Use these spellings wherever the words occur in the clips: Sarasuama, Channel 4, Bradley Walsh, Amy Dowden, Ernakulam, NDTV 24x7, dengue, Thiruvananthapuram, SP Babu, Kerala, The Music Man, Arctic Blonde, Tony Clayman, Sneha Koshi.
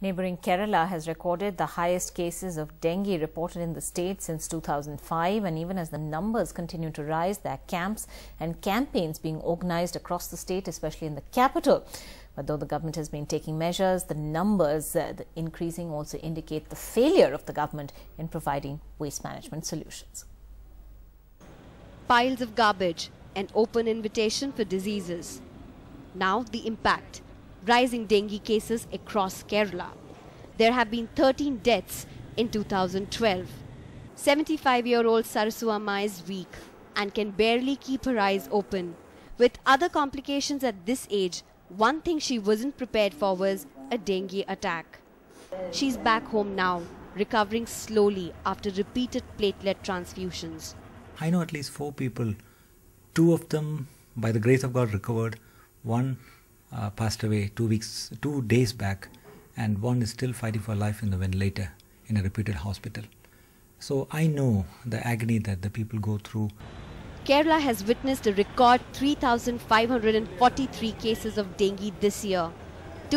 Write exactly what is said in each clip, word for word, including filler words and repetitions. Neighbouring Kerala has recorded the highest cases of dengue reported in the state since two thousand five, and even as the numbers continue to rise, there are camps and campaigns being organised across the state, especially in the capital. But though the government has been taking measures, the numbers uh, the increasing also indicate the failure of the government in providing waste management solutions. Piles of garbage, an open invitation for diseases. Now the impact. Rising dengue cases across Kerala. There have been thirteen deaths in two thousand twelve. seventy-five-year-old Sarasuama is weak and can barely keep her eyes open. With other complications at this age, one thing she wasn't prepared for was a dengue attack. She's back home now, recovering slowly after repeated platelet transfusions. I know at least four people. Two of them, by the grace of God, recovered. One Uh, passed away two weeks, two days back, and one is still fighting for life in the ventilator in a reputed hospital. So I know the agony that the people go through. Kerala has witnessed a record three thousand five hundred forty-three cases of dengue this year,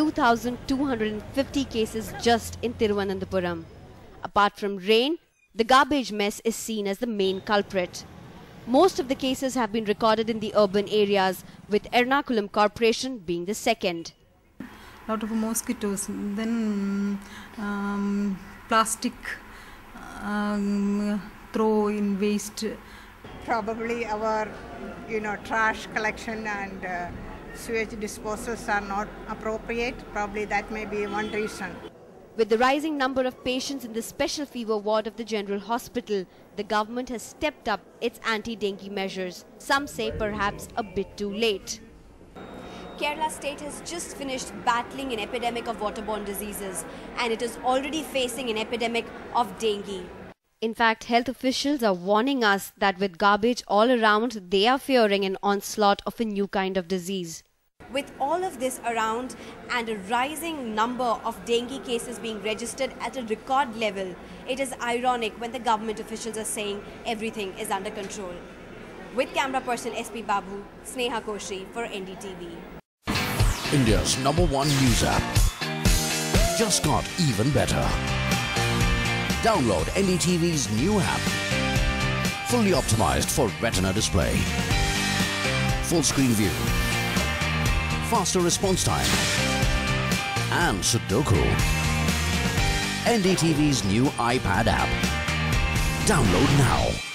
two thousand two hundred fifty cases just in Thiruvananthapuram. Apart from rain, the garbage mess is seen as the main culprit. Most of the cases have been recorded in the urban areas, with Ernakulam Corporation being the second. A lot of mosquitoes, then um, plastic um, throw in waste. Probably our, you know, trash collection and uh, sewage disposals are not appropriate. Probably that may be one reason. With the rising number of patients in the special fever ward of the General Hospital, the government has stepped up its anti-dengue measures. Some say perhaps a bit too late. Kerala state has just finished battling an epidemic of waterborne diseases, and it is already facing an epidemic of dengue. In fact, health officials are warning us that with garbage all around, they are fearing an onslaught of a new kind of disease. With all of this around and a rising number of dengue cases being registered at a record level, it is ironic when the government officials are saying everything is under control. With camera person S P Babu, Sneha Koshi for N D T V. India's number one news app just got even better. Download N D T V's new app, fully optimized for retina display, full screen view, faster response time and Sudoku. N D T V's new iPad app. Download now.